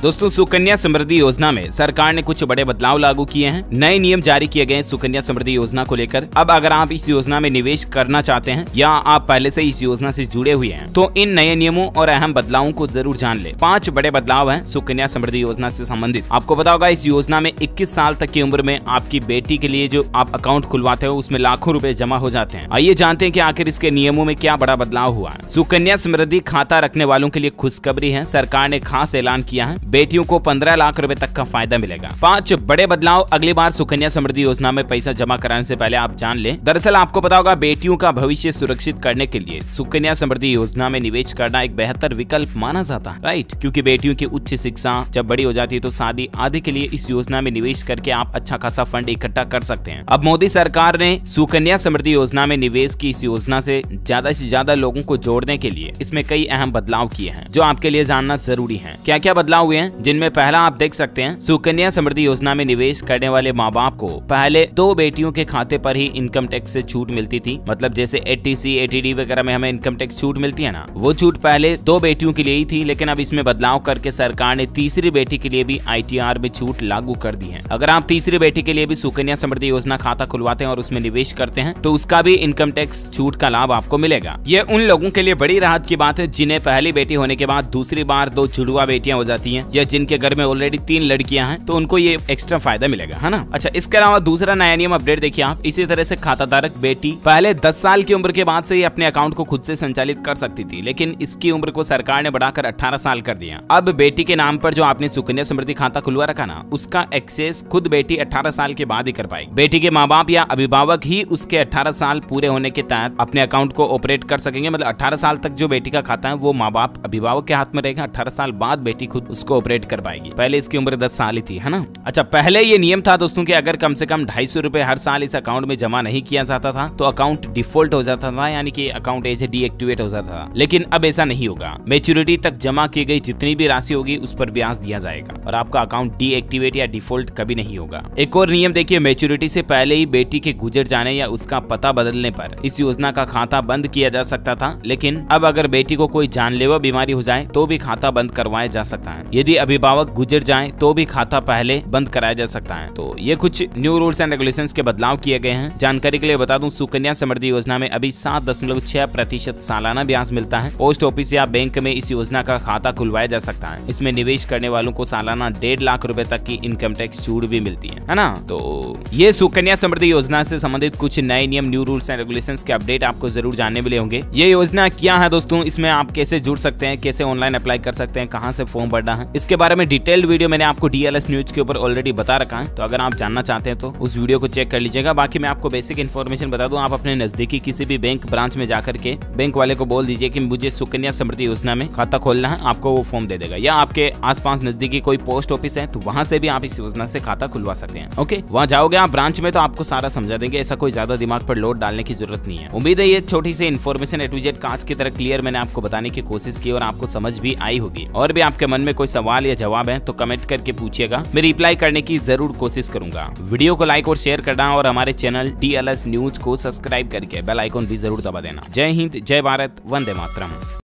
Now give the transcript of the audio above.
दोस्तों सुकन्या समृद्धि योजना में सरकार ने कुछ बड़े बदलाव लागू किए हैं। नए नियम जारी किए गए सुकन्या समृद्धि योजना को लेकर। अब अगर आप इस योजना में निवेश करना चाहते हैं या आप पहले से इस योजना से जुड़े हुए हैं तो इन नए नियमों और अहम बदलावों को जरूर जान लें। 5 बड़े बदलाव हैं सुकन्या समृद्धि योजना से संबंधित। आपको पता होगा इस योजना में 21 साल तक की उम्र में आपकी बेटी के लिए जो आप अकाउंट खुलवाते हो उसमें लाखों रूपए जमा हो जाते हैं। आइए जानते हैं कि आखिर इसके नियमों में क्या बड़ा बदलाव हुआ। सुकन्या समृद्धि खाता रखने वालों के लिए खुशखबरी है। सरकार ने खास ऐलान किया है, बेटियों को 15 लाख रुपए तक का फायदा मिलेगा। 5 बड़े बदलाव अगली बार सुकन्या समृद्धि योजना में पैसा जमा कराने से पहले आप जान लें। दरअसल आपको पता होगा बेटियों का भविष्य सुरक्षित करने के लिए सुकन्या समृद्धि योजना में निवेश करना एक बेहतर विकल्प माना जाता है, राइट। क्योंकि बेटियों की उच्च शिक्षा जब बड़ी हो जाती है तो शादी आदि के लिए इस योजना में निवेश करके आप अच्छा खासा फंड इकट्ठा कर सकते हैं। अब मोदी सरकार ने सुकन्या समृद्धि योजना में निवेश की इस योजना से ज्यादा लोगों को जोड़ने के लिए इसमें कई अहम बदलाव किए हैं जो आपके लिए जानना जरूरी है। क्या क्या बदलाव हुए हैं जिनमें पहला आप देख सकते हैं, सुकन्या समृद्धि योजना में निवेश करने वाले माँ बाप को पहले 2 बेटियों के खाते पर ही इनकम टैक्स से छूट मिलती थी। मतलब जैसे एटीसी एटीडी वगैरह में हमें इनकम टैक्स छूट मिलती है ना, वो छूट पहले 2 बेटियों के लिए ही थी। लेकिन अब इसमें बदलाव करके सरकार ने तीसरी बेटी के लिए भी ITR में छूट लागू कर दी है। अगर आप तीसरी बेटी के लिए भी सुकन्या समृद्धि योजना खाता खुलवाते हैं और उसमें निवेश करते हैं तो उसका भी इनकम टैक्स छूट का लाभ आपको मिलेगा। ये उन लोगों के लिए बड़ी राहत की बात है जिन्हें पहली बेटी होने के बाद दूसरी बार 2 जुड़वा बेटियां हो जाती हैं या जिनके घर में ऑलरेडी 3 लड़कियां हैं तो उनको ये एक्स्ट्रा फायदा मिलेगा, है ना। अच्छा, इसके अलावा दूसरा नया नियम अपडेट देखिए आप। इसी तरह से खाता धारक बेटी पहले 10 साल की उम्र के बाद से ही अपने अकाउंट को खुद से संचालित कर सकती थी, लेकिन इसकी उम्र को सरकार ने बढ़ाकर 18 साल कर दिया। अब बेटी के नाम पर जो आपने सुकन्या समृद्धि खाता खुलवा रखा ना, उसका एक्सेस खुद बेटी 18 साल के बाद ही कर पाएगी। बेटी के माँ बाप या अभिभावक ही उसके 18 साल पूरे होने के तहत अपने अकाउंट को ऑपरेट कर सकेंगे। मतलब 18 साल तक जो बेटी का खाता है वो माँ बाप अभिभावक के हाथ में रहेगा। 18 साल बाद बेटी खुद उसको ऑपरेट कर पाएगी। पहले इसकी उम्र 10 साल ही थी, है ना। अच्छा, पहले ये नियम था दोस्तों कि अगर कम से कम 250 रुपए हर साल इस अकाउंट में जमा नहीं किया जाता था तो अकाउंट डिफॉल्ट हो जाता था, यानी कि अकाउंट ऐसे डीएक्टिवेट हो जाता था। लेकिन अब ऐसा नहीं होगा। मैच्योरिटी तक जमा की गई जितनी भी राशि होगी उस पर ब्याज दिया जाएगा और आपका अकाउंट डीएक्टिवेट या डिफॉल्ट कभी नहीं होगा। एक और नियम देखिए, मैच्योरिटी से पहले ही बेटी के गुजर जाने या उसका पता बदलने पर इस योजना का खाता बंद किया जा सकता था, लेकिन अब अगर बेटी को कोई जानलेवा बीमारी हो जाए तो भी खाता बंद करवाया जा सकता है। यदि अभिभावक गुजर जाए तो भी खाता पहले बंद कराया जा सकता है। तो ये कुछ न्यू रूल्स एंड रेगुलेशंस के बदलाव किए गए हैं। जानकारी के लिए बता दूं, सुकन्या समृद्धि योजना में अभी 7.6% सालाना ब्याज मिलता है। पोस्ट ऑफिस या बैंक में इस योजना का खाता खुलवाया जा सकता है। इसमें निवेश करने वालों को सालाना 1.5 लाख रुपए तक की इनकम टैक्स छूट भी मिलती है ना। तो ये सुकन्या समृद्धि योजना से संबंधित कुछ नए नियम, न्यू रूल्स एंड रेगुलेशंस के अपडेट आपको जरूर जानने वाले होंगे। ये योजना क्या है दोस्तों, इसमें आप कैसे जुड़ सकते हैं, कैसे ऑनलाइन अप्लाई कर सकते हैं, कहाँ से फॉर्म भरना है, इसके बारे में डिटेल्ड वीडियो मैंने आपको DLS न्यूज के ऊपर ऑलरेडी बता रखा है। तो अगर आप जानना चाहते हैं तो उस वीडियो को चेक कर लीजिएगा। बाकी मैं आपको बेसिक इन्फॉर्मेशन बता दूं, आप अपने नजदीकी किसी भी बैंक ब्रांच में जाकर के बैंक वाले को बोल दीजिए कि मुझे सुकन्या समृद्धि योजना में खाता खोलना है, आपको वो फॉर्म दे देगा। या आपके आसपास नजदीकी कोई पोस्ट ऑफिस है तो वहाँ से भी आप इस योजना से खाता खुलवा सकते हैं। ओके, वहाँ जाओगे आप ब्रांच में तो आपको सारा समझा देंगे। ऐसा कोई ज्यादा दिमाग पर लोड डालने की जरूरत नहीं है। उम्मीद है ये छोटी सी इन्फॉर्मेशन A to Z कांच की तरह क्लियर मैंने आपको बताने की कोशिश की और आपको समझ भी आई होगी। और भी आपके मन में कोई सवाल या जवाब है तो कमेंट करके पूछिएगा, मैं रिप्लाई करने की जरूर कोशिश करूंगा। वीडियो को लाइक और शेयर करना और हमारे चैनल DLS न्यूज को सब्सक्राइब करके बेल आइकॉन भी जरूर दबा देना। जय हिंद, जय भारत, वंदे मातरम।